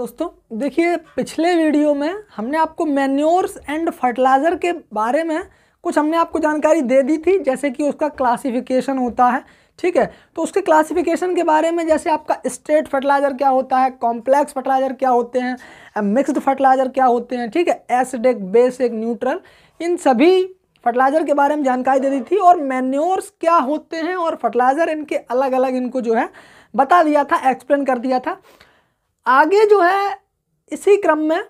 दोस्तों, देखिए पिछले वीडियो में हमने आपको मैन्योर्स एंड फर्टिलाइज़र के बारे में कुछ हमने आपको जानकारी दे दी थी, जैसे कि उसका क्लासिफिकेशन होता है, ठीक है। तो उसके क्लासिफिकेशन के बारे में, जैसे आपका स्ट्रेट फर्टिलाइज़र क्या होता है, कॉम्प्लेक्स फर्टिलाइज़र क्या होते हैं, मिक्स्ड फर्टिलाइज़र क्या होते हैं, ठीक है, एसिडिक, बेसिक, न्यूट्रल, इन सभी फर्टिलाइज़र के बारे में जानकारी दे दी थी। और मैन्योर्स क्या होते हैं और फर्टिलाइज़र इनके अलग अलग इनको जो है बता दिया था, एक्सप्लेन कर दिया था। आगे जो है इसी क्रम में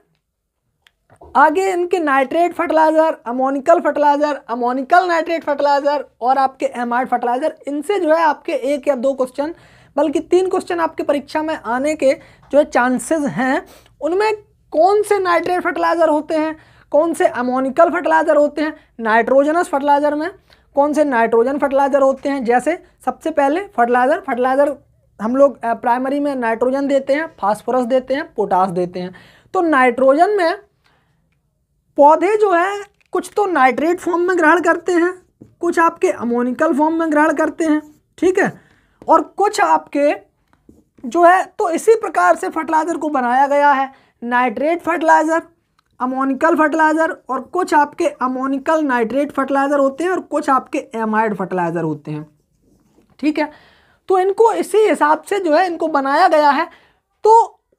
आगे इनके nitrate fertiliser, ammoniacal fertiliser, ammoniacal nitrate fertiliser और आपके एमाइड फर्टिलाइज़र, इनसे जो है आपके एक या दो क्वेश्चन, बल्कि 3 क्वेश्चन आपके परीक्षा में आने के जो है चांसेस हैं। उनमें कौन से नाइट्रेट फर्टिलाइज़र होते हैं, कौन से अमोनिकल फर्टिलाइज़र होते हैं, नाइट्रोजनस फर्टिलाइज़र में कौन से नाइट्रोजन फर्टिलाइज़र होते हैं। जैसे सबसे पहले फर्टिलाइज़र हम लोग प्राइमरी में नाइट्रोजन देते हैं, फास्फोरस देते हैं, पोटास देते हैं। तो नाइट्रोजन में पौधे जो है कुछ तो नाइट्रेट फॉर्म में ग्रहण करते हैं, कुछ आपके अमोनिकल फॉर्म में ग्रहण करते हैं, ठीक है, और कुछ आपके जो है, तो इसी प्रकार से फर्टिलाइज़र को बनाया गया है। नाइट्रेट फर्टिलाइज़र, अमोनिकल फर्टिलाइज़र और कुछ आपके अमोनिकल नाइट्रेट फर्टिलाइज़र होते हैं और कुछ आपके एमाइड फर्टिलाइज़र होते हैं, ठीक है। तो इनको इसी हिसाब से जो है इनको बनाया गया है। तो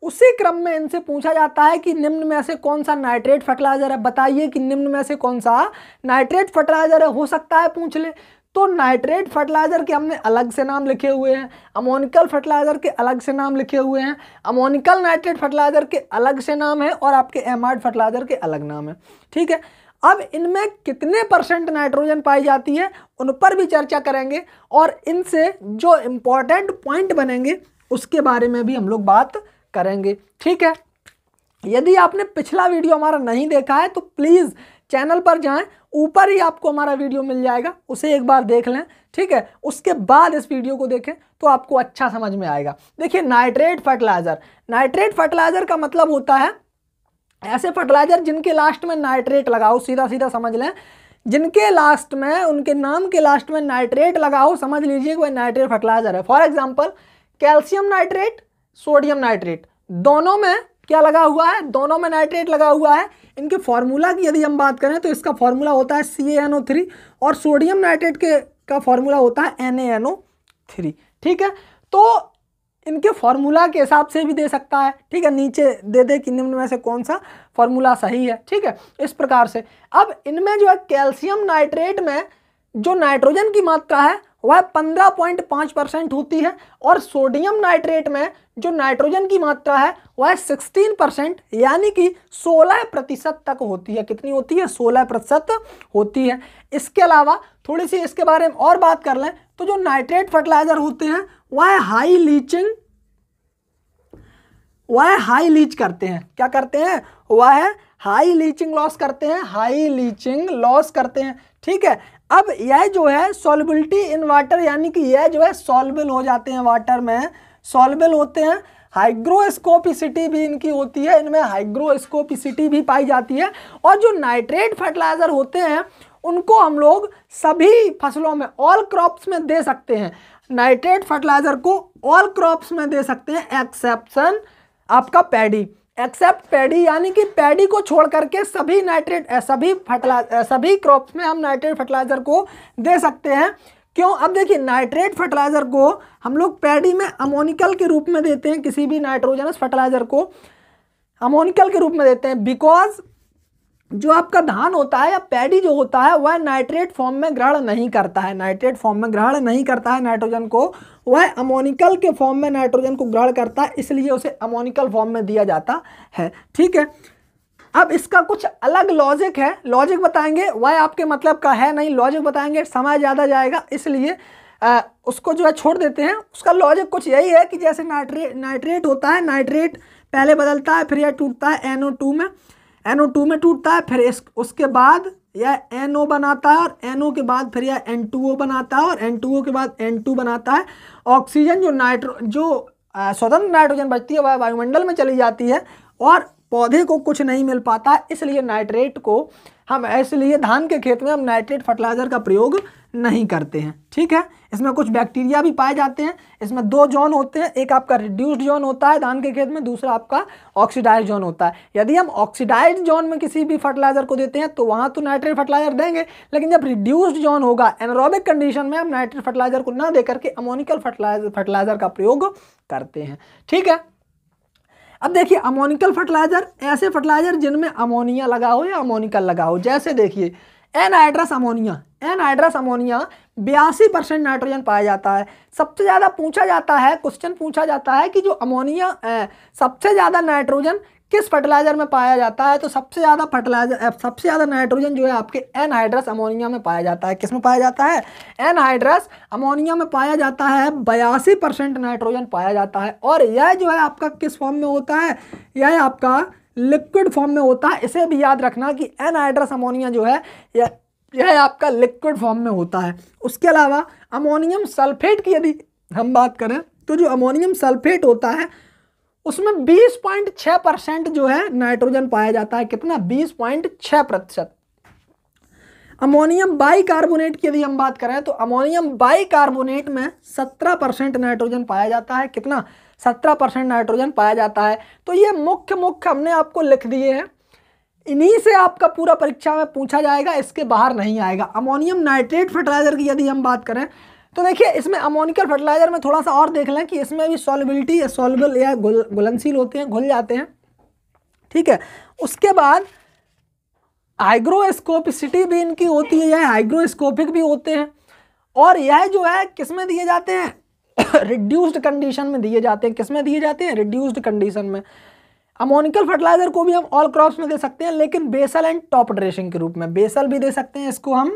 उसी क्रम में इनसे पूछा जाता है कि निम्न में से कौन सा नाइट्रेट फर्टिलाइज़र है, बताइए कि निम्न में से कौन सा नाइट्रेट फर्टिलाइज़र है, हो सकता है पूछ ले। तो नाइट्रेट फर्टिलाइज़र के हमने अलग से नाम लिखे हुए हैं, अमोनिकल फर्टिलाइज़र के अलग से नाम लिखे हुए हैं, अमोनिकल नाइट्रेट फर्टिलाइज़र के अलग से नाम है और आपके एमाइड फर्टिलाइज़र के अलग नाम है, ठीक है। अब इनमें कितने % नाइट्रोजन पाई जाती है उन पर भी चर्चा करेंगे और इनसे जो इम्पॉर्टेंट पॉइंट बनेंगे उसके बारे में भी हम लोग बात करेंगे, ठीक है। यदि आपने पिछला वीडियो हमारा नहीं देखा है तो प्लीज़ चैनल पर जाएं, ऊपर ही आपको हमारा वीडियो मिल जाएगा, उसे एक बार देख लें, ठीक है, उसके बाद इस वीडियो को देखें तो आपको अच्छा समझ में आएगा। देखिए नाइट्रेट फर्टिलाइज़र का मतलब होता है ऐसे फर्टिलाइज़र जिनके लास्ट में नाइट्रेट लगाओ, सीधा सीधा समझ लें, जिनके लास्ट में, उनके नाम के लास्ट में नाइट्रेट लगाओ, समझ लीजिए कि वह नाइट्रेट फर्टिलाइज़र है। For example calcium nitrate, sodium nitrate, दोनों में क्या लगा हुआ है, दोनों में नाइट्रेट लगा हुआ है। इनके फार्मूला की यदि हम बात करें तो इसका फार्मूला होता है CaNO3 और सोडियम नाइट्रेट का फार्मूला होता है NaNO3, ठीक है। तो इनके फार्मूला के हिसाब से भी दे सकता है, ठीक है, नीचे दे दे कि निम्न में से कौन सा फार्मूला सही है, ठीक है, इस प्रकार से। अब इनमें जो है कैल्शियम नाइट्रेट में जो नाइट्रोजन की मात्रा है वह 15.5% होती है और सोडियम नाइट्रेट में जो नाइट्रोजन की मात्रा है वह 16% यानी कि 16% तक होती है। कितनी होती है? 16% होती है। इसके अलावा थोड़ी सी इसके बारे में और बात कर लें तो जो नाइट्रेट फर्टिलाइज़र होते हैं वह हाई लीच करते हैं। क्या करते हैं? वह हाई लीचिंग लॉस करते हैं, ठीक है। अब यह जो है सॉल्युबिलिटी इन वाटर, यानी कि यह जो है सॉल्युबल हो जाते हैं, वाटर में सॉल्युबल होते हैं। हाइग्रोस्कोपिसिटी भी इनकी होती है, इनमें हाइग्रोस्कोपिसिटी भी पाई जाती है। और जो नाइट्रेट फर्टिलाइज़र होते हैं उनको हम लोग सभी फसलों में, ऑल क्रॉप्स में दे सकते हैं। नाइट्रेट फर्टिलाइज़र को ऑल क्रॉप्स में दे सकते हैं एक्सेप्शन आपका पैडी, एक्सेप्ट पैडी, यानी कि पैडी को छोड़ करके सभी क्रॉप्स में हम नाइट्रेट फर्टिलाइज़र को दे सकते हैं। क्यों? अब देखिए नाइट्रेट फर्टिलाइज़र को हम लोग पैडी में अमोनिकल के रूप में देते हैं, किसी भी नाइट्रोजनस फर्टिलाइज़र को अमोनिकल के रूप में देते हैं, बिकॉज जो आपका धान होता है या पैडी जो होता है वह नाइट्रेट फॉर्म में ग्रहण नहीं करता है, नाइट्रेट फॉर्म में ग्रहण नहीं करता है नाइट्रोजन को, वह अमोनिकल के फॉर्म में नाइट्रोजन को ग्रहण करता है, इसलिए उसे अमोनिकल फॉर्म में दिया जाता है, ठीक है। अब इसका कुछ अलग लॉजिक है, लॉजिक बताएंगे, वह आपके मतलब का है नहीं, लॉजिक बताएंगे, समय ज़्यादा जाएगा, इसलिए उसको जो है छोड़ देते हैं। उसका लॉजिक कुछ यही है कि जैसे नाइट्रेट होता है, नाइट्रेट पहले बदलता है, फिर यह टूटता है NO2 में टूटता है, फिर उसके बाद यह NO बनाता है और NO के बाद फिर यह N2O बनाता है और N2O के बाद N2 बनाता है। ऑक्सीजन जो स्वतंत्र नाइट्रोजन बचती है वह वायुमंडल में चली जाती है और पौधे को कुछ नहीं मिल पाता है, इसलिए इसलिए धान के खेत में हम नाइट्रेट फर्टिलाइज़र का प्रयोग नहीं करते हैं, ठीक है। इसमें कुछ बैक्टीरिया भी पाए जाते हैं। इसमें दो जोन होते हैं, एक आपका रिड्यूस्ड जोन होता है धान के खेत में, दूसरा आपका ऑक्सीडाइज जोन होता है। यदि हम ऑक्सीडाइज जोन में किसी भी फर्टिलाइजर को देते हैं तो वहाँ तो नाइट्रेट फर्टिलाइजर देंगे, लेकिन जब रिड्यूस्ड जोन होगा एनारोबिक कंडीशन में हम नाइट्रेट फर्टिलाइजर को ना दे करके अमोनिकल फर्टिलाइजर का प्रयोग करते हैं। ठीक है, अब देखिए अमोनिकल फर्टिलाइजर ऐसे फर्टिलाइजर जिनमें अमोनिया लगा हो या अमोनिकल लगा हो। जैसे देखिए एनहाइड्रस अमोनिया 82% नाइट्रोजन पाया जाता है। सबसे ज़्यादा पूछा जाता है, क्वेश्चन पूछा जाता है कि जो अमोनिया सबसे ज़्यादा नाइट्रोजन किस फर्टिलाइजर में पाया जाता है, तो सबसे ज़्यादा फर्टिलाइजर सबसे ज़्यादा नाइट्रोजन जो है आपके एनहाइड्रस अमोनिया में पाया जाता है। किस में पाया जाता है? एनहाइड्रस अमोनिया में पाया जाता है, 82% नाइट्रोजन पाया जाता है। और यह जो है आपका किस फॉर्म में होता है? यह आपका लिक्विड फॉर्म में होता है। इसे भी याद रखना कि एनहाइड्रस अमोनिया जो है यह आपका लिक्विड फॉर्म में होता है। उसके अलावा अमोनियम सल्फेट की यदि हम बात करें तो जो अमोनियम सल्फेट होता है उसमें 20.6% जो है नाइट्रोजन पाया जाता है। कितना? 20.6%। अमोनियम बाइकार्बोनेट की यदि हम बात करें तो अमोनियम बाइकार्बोनेट में 17% नाइट्रोजन पाया जाता है। कितना? 17% नाइट्रोजन पाया जाता है। तो ये मुख्य हमने आपको लिख दिए हैं, इन्हीं से आपका पूरा परीक्षा में पूछा जाएगा, इसके बाहर नहीं आएगा। अमोनियम नाइट्रेट फर्टिलाइजर की यदि हम बात करें तो देखिए इसमें अमोनिकल फर्टिलाइजर में थोड़ा सा और देख लें कि इसमें भी सॉल्युबिलिटी, सॉल्युबल या घुलनशील होते हैं, घुल जाते हैं। ठीक है, उसके बाद हाइग्रोस्कोपिसिटी भी इनकी होती है, यह हाइग्रोस्कोपिक भी होते हैं। और यह जो है किस में दिए जाते हैं? रिड्यूस्ड कंडीशन में दिए जाते हैं। किस में दिए जाते हैं? रिड्यूस्ड कंडीशन में। अमोनिकल फर्टिलाइजर को भी हम ऑल क्रॉप्स में दे सकते हैं, लेकिन बेसल एंड टॉप ड्रेसिंग के रूप में बेसल भी दे सकते हैं, इसको हम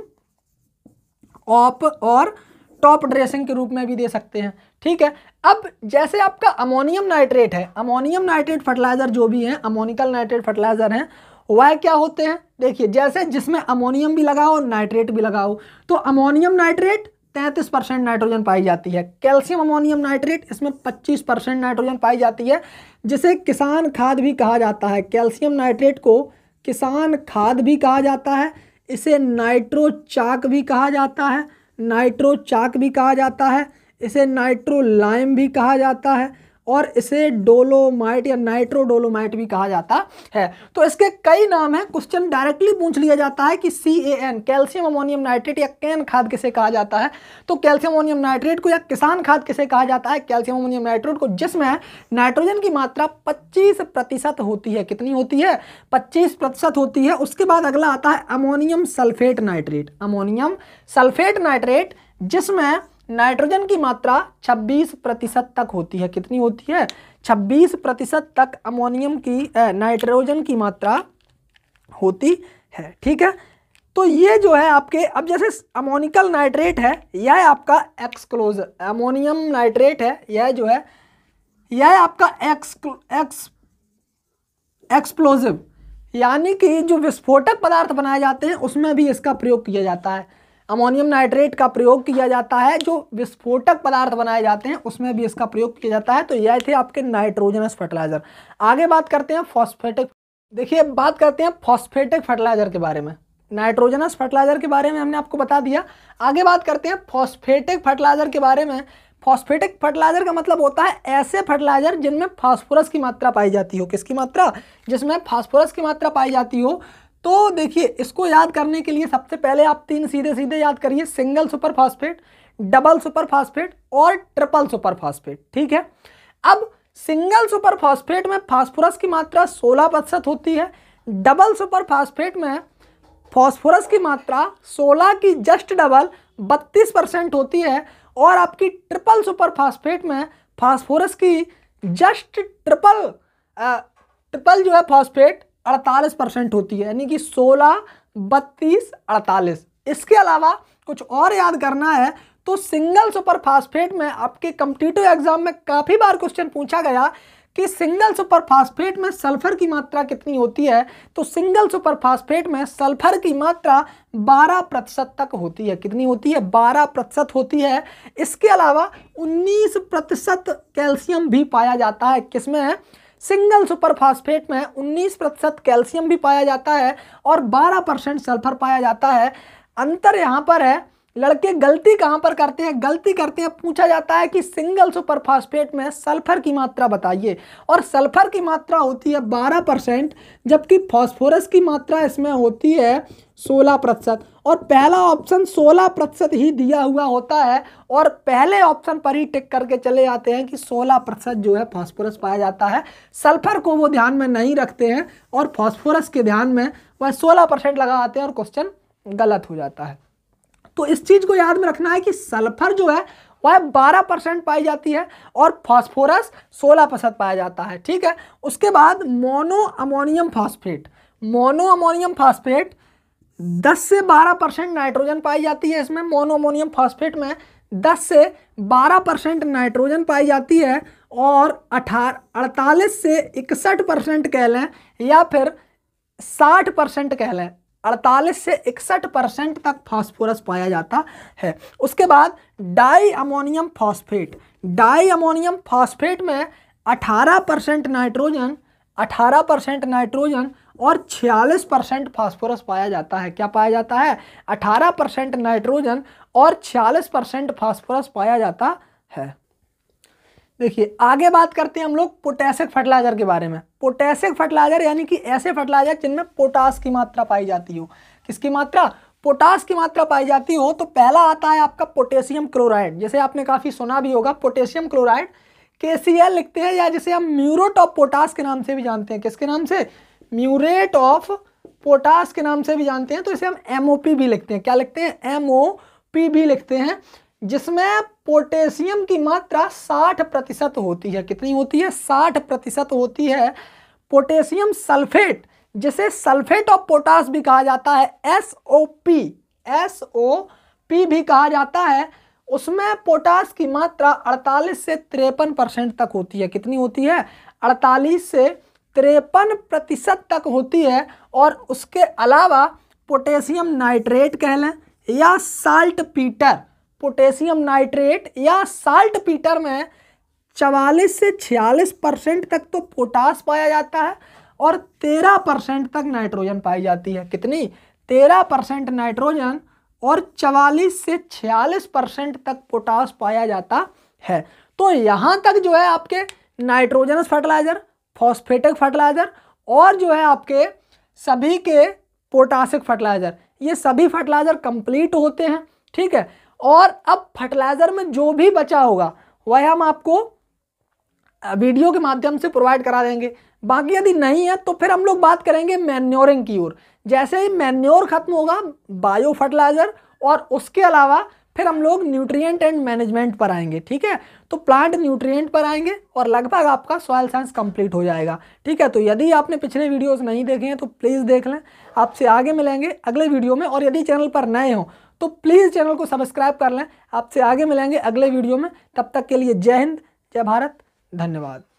ऑप और टॉप ड्रेसिंग के रूप में भी दे सकते हैं। ठीक है, अब जैसे आपका अमोनियम नाइट्रेट है, अमोनियम नाइट्रेट फर्टिलाइजर जो भी हैं, अमोनिकल नाइट्रेट फर्टिलाइजर हैं, वह क्या होते हैं? देखिए जैसे जिसमें अमोनियम भी लगा हो नाइट्रेट भी लगा हो, तो अमोनियम नाइट्रेट 33% नाइट्रोजन पाई जाती है। कैल्शियम अमोनियम नाइट्रेट इसमें 25% नाइट्रोजन पाई जाती है, जिसे किसान खाद भी कहा जाता है। कैल्शियम नाइट्रेट को किसान खाद भी कहा जाता है, इसे नाइट्रोचाक भी कहा जाता है, नाइट्रोचाक भी कहा जाता है, इसे नाइट्रोलाइम भी कहा जाता है, और इसे डोलोमाइट या नाइट्रोडोलोमाइट भी कहा जाता है। तो इसके कई नाम हैं। क्वेश्चन डायरेक्टली पूछ लिया जाता है कि CAN कैल्शियम अमोनियम नाइट्रेट या कैन खाद किसे कहा जाता है, तो कैल्शियम अमोनियम नाइट्रेट को या किसान खाद किसे कहा जाता है? कैल्शियम अमोनियम नाइट्रेट को, जिसमें नाइट्रोजन की मात्रा 25% होती है। कितनी होती है? 25% होती है। उसके बाद अगला आता है ammonium sulphate nitrate, ammonium sulphate nitrate जिसमें नाइट्रोजन की मात्रा 26% तक होती है। कितनी होती है? 26% तक अमोनियम की नाइट्रोजन की मात्रा होती है। ठीक है, तो ये जो है आपके, अब जैसे अमोनिकल नाइट्रेट है यह आपका एक्सक्लोज, अमोनियम नाइट्रेट है यह जो है यह आपका एक्सप्लोजिव यानी कि जो विस्फोटक पदार्थ बनाए जाते हैं उसमें भी इसका प्रयोग किया जाता है। अमोनियम नाइट्रेट का प्रयोग किया जाता है, जो विस्फोटक पदार्थ बनाए जाते हैं उसमें भी इसका प्रयोग किया जाता है। तो यह थे आपके नाइट्रोजनस फर्टिलाइजर। आगे बात करते हैं फॉस्फेटिक। देखिए बात करते हैं फॉस्फेटिक फर्टिलाइजर के बारे में। नाइट्रोजनस फर्टिलाइजर के बारे में हमने आपको बता दिया, आगे बात करते हैं फॉस्फेटिक फर्टिलाइजर के बारे में। फॉस्फेटिक फर्टिलाइजर का मतलब होता है ऐसे फर्टिलाइजर जिनमें फास्फोरस की मात्रा पाई जाती हो। किसकी मात्रा? जिसमें फास्फोरस की मात्रा पाई जाती हो। तो देखिए इसको याद करने के लिए सबसे पहले आप तीन सीधे सीधे याद करिए, single super phosphate, double super phosphate और ट्रिपल सुपर फास्फेट। ठीक है, अब सिंगल सुपर फास्फेट में फास्फोरस की मात्रा 16% होती है, डबल सुपर फास्फेट में फास्फोरस की मात्रा 16 की जस्ट डबल 32% होती है, और आपकी ट्रिपल सुपर फास्फेट में फास्फोरस की जस्ट ट्रिपल जो है फास्फेट 48% होती है, यानी कि 16, 32, 48। इसके अलावा कुछ और याद करना है तो सिंगल सुपर फास्फेट में आपके कॉम्पिटिटिव एग्जाम में काफ़ी बार क्वेश्चन पूछा गया कि सिंगल सुपर फास्फेट में सल्फर की मात्रा कितनी होती है, तो सिंगल सुपर फास्फेट में सल्फर की मात्रा 12% तक होती है। कितनी होती है? 12% होती है। इसके अलावा 19% कैल्शियम भी पाया जाता है। किसमें है? सिंगल सुपर फास्फेट में 19% कैल्शियम भी पाया जाता है और 12% सल्फर पाया जाता है। अंतर यहाँ पर है लड़के गलती कहाँ पर करते हैं? गलती करते हैं, पूछा जाता है कि सिंगल सुपर फास्फेट में सल्फर की मात्रा बताइए, और सल्फर की मात्रा होती है 12%, जबकि फास्फोरस की मात्रा इसमें होती है 16%, और पहला ऑप्शन 16% ही दिया हुआ होता है, और पहले ऑप्शन पर ही टिक करके चले जाते हैं कि 16% जो है फास्फोरस पाया जाता है। सल्फर को वो ध्यान में नहीं रखते हैं और फास्फोरस के ध्यान में वह 16% लगा आते हैं और क्वेश्चन गलत हो जाता है। तो इस चीज़ को याद में रखना है कि सल्फर जो है वह 12% पाई जाती है और फास्फोरस 16% पाया जाता है, ठीक है। उसके बाद मोनो अमोनियम फास्फेट 10 से 12% नाइट्रोजन पाई जाती है। इसमें मोनो अमोनियम फास्फेट में 10 से 12% नाइट्रोजन पाई जाती है और 48 से 61% कह लें या फिर 60% कह लें, 48 से 61% तक फास्फोरस पाया जाता है। उसके बाद डाई अमोनियम फास्फेट में 18% नाइट्रोजन और 46% फास्फोरस पाया जाता है। क्या पाया जाता है? 18% नाइट्रोजन और 46% फास्फोरस पाया जाता है। देखिए आगे बात करते हैं हम लोग पोटैशियम फर्टिलाइजर के बारे में। पोटैशियम फर्टिलाइजर यानी कि ऐसे फर्टिलाइजर जिनमें पोटास की मात्रा पाई जाती हो। किसकी मात्रा? पोटास की मात्रा पाई जाती हो। तो पहला आता है आपका पोटेशियम क्लोराइड, जैसे आपने काफ़ी सुना भी होगा पोटेशियम क्लोराइड, KCl लिखते हैं, या जिसे हम म्यूरेट ऑफ पोटास के नाम से भी जानते हैं। किसके नाम से? म्यूरेट ऑफ पोटास के नाम से भी जानते हैं। तो इसे हम MOP भी लिखते हैं। क्या लिखते हैं? MOP भी लिखते हैं, जिसमें पोटेशियम की मात्रा 60% होती है। कितनी होती है? 60% होती है। पोटेशियम सल्फेट, जिसे सल्फेट ऑफ पोटास भी कहा जाता है, SOP भी कहा जाता है, उसमें पोटास की मात्रा 48 से 53% तक होती है। कितनी होती है? 48 से 53% तक होती है। और उसके अलावा पोटेशियम नाइट्रेट कह लें या साल्टपीटर, पोटेशियम नाइट्रेट या साल्टपीटर में 44 से 46% तक तो पोटास पाया जाता है और 13% तक नाइट्रोजन पाई जाती है। कितनी? 13% नाइट्रोजन और 44 से 46% तक पोटास पाया जाता है। तो यहाँ तक जो है आपके नाइट्रोजनस फर्टिलाइज़र, फॉस्फेटिक फर्टिलाइज़र और जो है आपके सभी के पोटासिक फर्टिलाइज़र, ये सभी फर्टिलाइज़र कंप्लीट होते हैं, ठीक है। और अब फर्टिलाइज़र में जो भी बचा होगा वह हम आपको वीडियो के माध्यम से प्रोवाइड करा देंगे। बाकी यदि नहीं है तो फिर हम लोग बात करेंगे मैन्योरिंग की ओर। जैसे ही मैन्योर खत्म होगा, बायो फर्टिलाइज़र और उसके अलावा फिर हम लोग न्यूट्रिएंट एंड मैनेजमेंट पर आएंगे, ठीक है। तो प्लांट न्यूट्रिएंट पर आएंगे और लगभग आपका सॉयल साइंस कंप्लीट हो जाएगा, ठीक है। तो यदि आपने पिछले वीडियोस नहीं देखे हैं तो प्लीज़ देख लें। आपसे आगे मिलेंगे अगले वीडियो में, और यदि चैनल पर नए हों तो प्लीज़ चैनल को सब्सक्राइब कर लें। आपसे आगे मिलेंगे अगले वीडियो में, तब तक के लिए जय हिंद, जय भारत, धन्यवाद।